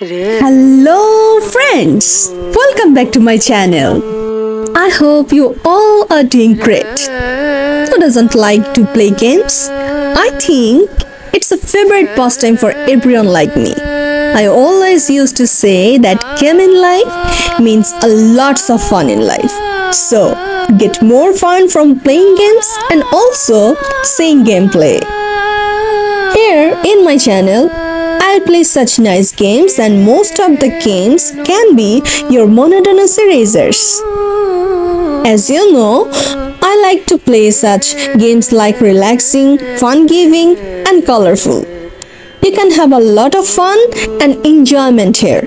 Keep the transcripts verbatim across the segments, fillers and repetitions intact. Hello friends, welcome back to my channel. I hope you all are doing great. Who doesn't like to play games? I think it's a favorite pastime for everyone like me. I always used to say that game in life means a lots of fun in life. So get more fun from playing games and also seeing gameplay. Here in my channel, I play such nice games, and most of the games can be your monotonous erasers. As you know, I like to play such games like relaxing, fun-giving and colorful. You can have a lot of fun and enjoyment here.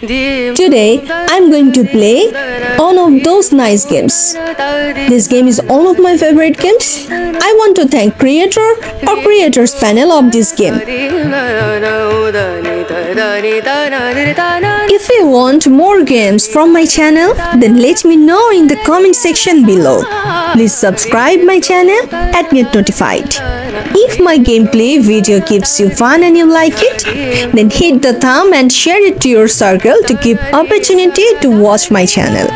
Today, I'm going to play one of those nice games. This game is one of my favorite games. I want to thank creator or creators panel of this game. If you want more games from my channel, then let me know in the comment section below. Please subscribe my channel and get notified. If my gameplay video gives you fun and you like it, then hit the thumb and share it to your circle to give opportunity to watch my channel.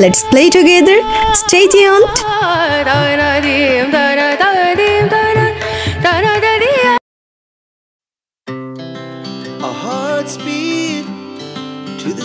Let's play together. Stay tuned. Our hearts beat to the